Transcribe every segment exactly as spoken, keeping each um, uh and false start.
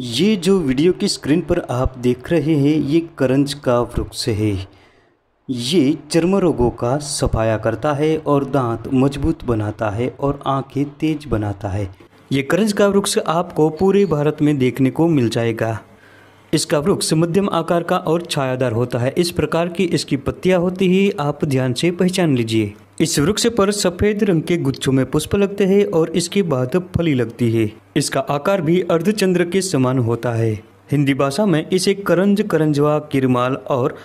ये जो वीडियो की स्क्रीन पर आप देख रहे हैं ये करंज का वृक्ष है। ये चर्म रोगों का सफाया करता है और दांत मजबूत बनाता है और आंखें तेज बनाता है। ये करंज का वृक्ष आपको पूरे भारत में देखने को मिल जाएगा। इसका वृक्ष मध्यम आकार का और छायादार होता है। इस प्रकार की इसकी पत्तियां होती है, आप ध्यान से पहचान लीजिए। इस वृक्ष पर सफेद रंग के गुच्छों में पुष्प लगते हैं और इसके बाद फली लगती है। इसका आकार भी अर्धचंद्र के समान होता है। हिंदी भाषा में इसे करंज, करंजवा, किरमाल और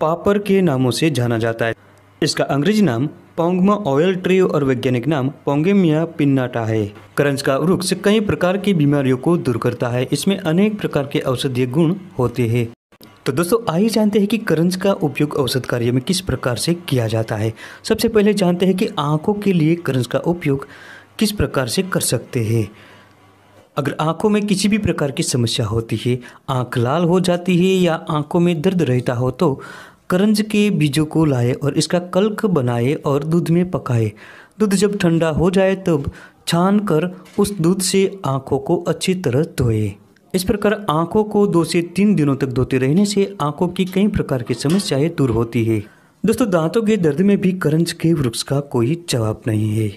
पापर के नामों से जाना जाता है। इसका अंग्रेजी नाम पोंगमा ऑयल ट्री और वैज्ञानिक नाम पोंगेमिया पिन्नाटा है। करंज का वृक्ष कई प्रकार की बीमारियों को दूर करता है। इसमें अनेक प्रकार के औषधीय गुण होते हैं। तो दोस्तों आइए जानते हैं कि करंज का उपयोग औषध कार्य में किस प्रकार से किया जाता है। सबसे पहले जानते हैं कि आँखों के लिए करंज का उपयोग किस प्रकार से कर सकते हैं। अगर आँखों में किसी भी प्रकार की समस्या होती है, आँख लाल हो जाती है या आँखों में दर्द रहता हो तो करंज के बीजों को लाए और इसका कल्क बनाए और दूध में पकाए। दूध जब ठंडा हो जाए तब छान कर उस दूध से आँखों को अच्छी तरह धोए। इस प्रकार आँखों को दो से तीन दिनों तक धोते रहने से आँखों की कई प्रकार की समस्याएं दूर होती है। दोस्तों दांतों के दर्द में भी करंज के वृक्ष का कोई जवाब नहीं है।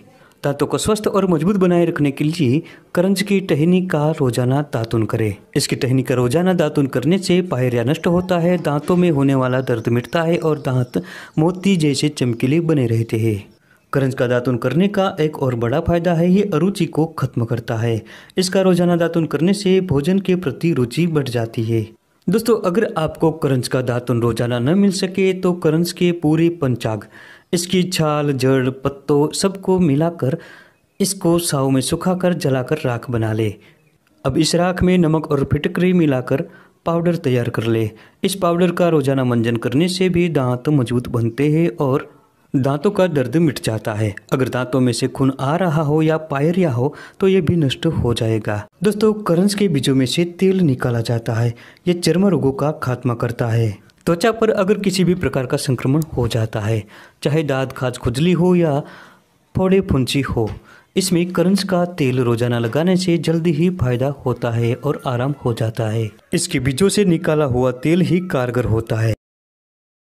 दांतों को स्वस्थ और मजबूत बनाए रखने के लिए करंज की टहनी का रोजाना दातुन करें। इसकी टहनी का रोजाना दातुन करने से पायरिया नष्ट होता है, दांतों में होने वाला दर्द मिटता है और दांत मोती जैसे चमकीले बने रहते हैं। करंज का दातुन करने का एक और बड़ा फायदा है, ये अरुचि को खत्म करता है। इसका रोजाना दातुन करने से भोजन के प्रति रुचि बढ़ जाती है। दोस्तों अगर आपको करंज का दातुन रोजाना न मिल सके तो करंज के पूरे पंचाग, इसकी छाल, जड़, पत्तों सबको मिलाकर इसको साव में सुखाकर जलाकर राख बना ले। अब इस राख में नमक और फिटकरी मिलाकर पाउडर तैयार कर ले। इस पाउडर का रोजाना मंजन करने से भी दांत मजबूत बनते हैं और दांतों का दर्द मिट जाता है। अगर दांतों में से खून आ रहा हो या पायरिया हो तो ये भी नष्ट हो जाएगा। दोस्तों करंज के बीजों में से तेल निकाला जाता है, ये चर्म रोगों का खात्मा करता है। त्वचा पर अगर किसी भी प्रकार का संक्रमण हो जाता है, चाहे दाद, खाज, खुजली हो या फोड़े, फुंसी हो, इसमें करंज का तेल रोजाना लगाने से जल्दी ही फायदा होता है और आराम हो जाता है। इसके बीजों से निकाला हुआ तेल ही कारगर होता है।